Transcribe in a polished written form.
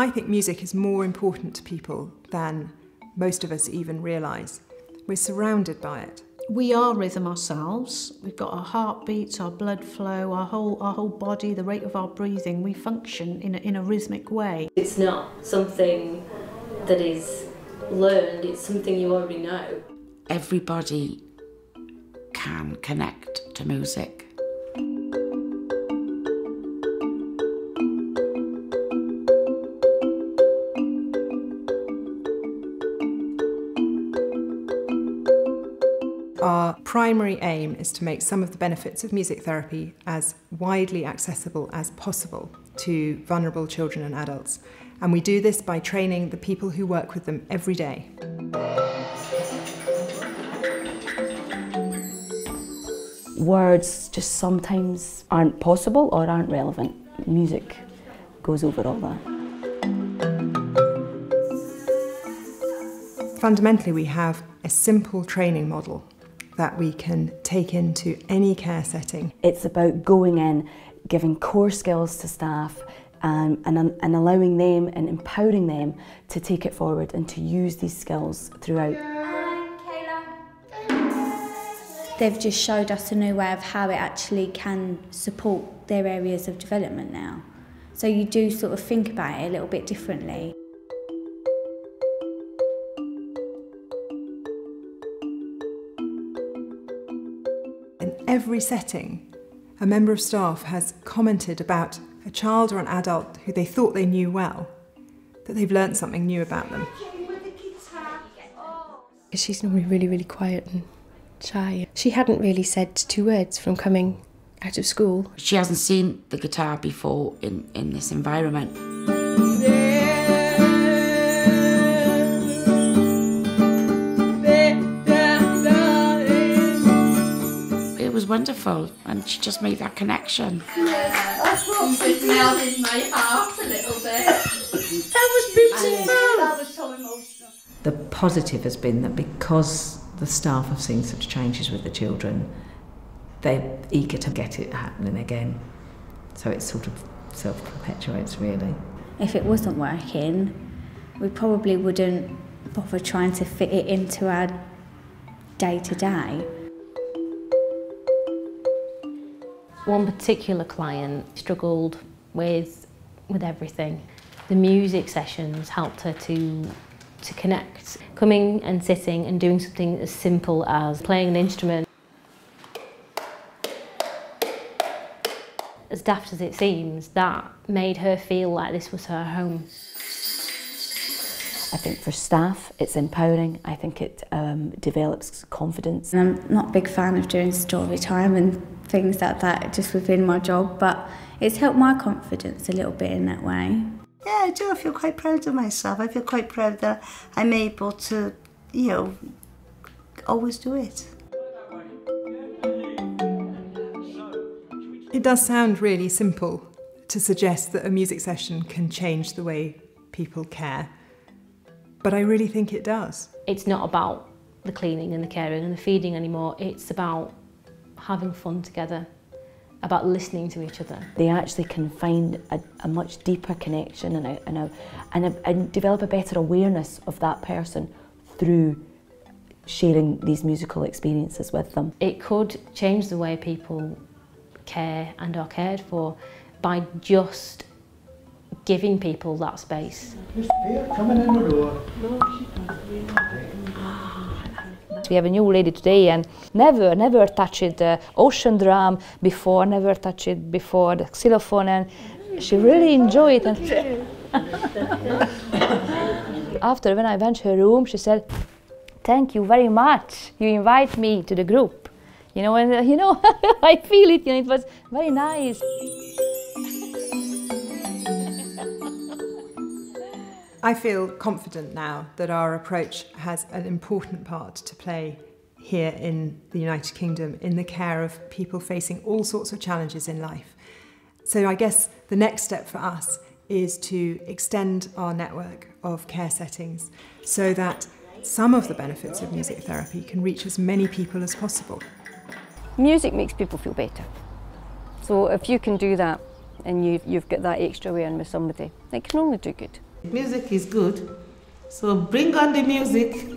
I think music is more important to people than most of us even realise. We're surrounded by it. We are rhythm ourselves. We've got our heartbeats, our blood flow, our whole body, the rate of our breathing. We function in a rhythmic way. It's not something that is learned, it's something you already know. Everybody can connect to music. Our primary aim is to make some of the benefits of music therapy as widely accessible as possible to vulnerable children and adults. And we do this by training the people who work with them every day. Words just sometimes aren't possible or aren't relevant. Music goes over all that. Fundamentally, we have a simple training model that we can take into any care setting. It's about going in, giving core skills to staff and allowing them and empowering them to take it forward and to use these skills throughout. They've just showed us a new way of how it actually can support their areas of development now. So you do sort of think about it a little bit differently. Every setting, a member of staff has commented about a child or an adult who they thought they knew well, that they've learnt something new about them. She's normally really, really quiet and shy. She hadn't really said two words from coming out of school. She hasn't seen the guitar before in this environment. Wonderful, and she just made that connection. It melted my heart a little bit. That was beautiful. That was so emotional. The positive has been that because the staff have seen such changes with the children, they're eager to get it happening again. So it sort of self-perpetuates, really. If it wasn't working, we probably wouldn't bother trying to fit it into our day-to-day. One particular client struggled with everything. The music sessions helped her to connect. Coming and sitting and doing something as simple as playing an instrument. As daft as it seems, that made her feel like this was her home. I think for staff, it's empowering. I think it develops confidence. And I'm not a big fan of doing story time and things like that just within my job, but it's helped my confidence a little bit in that way. Yeah, I do. I feel quite proud of myself. I feel quite proud that I'm able to, you know, always do it. It does sound really simple to suggest that a music session can change the way people care. But I really think it does. It's not about the cleaning and the caring and the feeding anymore. It's about having fun together, about listening to each other. They actually can find a much deeper connection and develop a better awareness of that person through sharing these musical experiences with them. It could change the way people care and are cared for by just giving people that space. We have a new lady today and never touched the ocean drum before, never touched it before, the xylophone, and she really enjoyed it. And after, when I went to her room, she said, "Thank you very much, you invite me to the group." You know, and you know, I feel it, and it was very nice. I feel confident now that our approach has an important part to play here in the United Kingdom in the care of people facing all sorts of challenges in life. So I guess the next step for us is to extend our network of care settings so that some of the benefits of music therapy can reach as many people as possible. Music makes people feel better. So if you can do that and you've got that extra way in with somebody, it can only do good. Music is good, so bring on the music.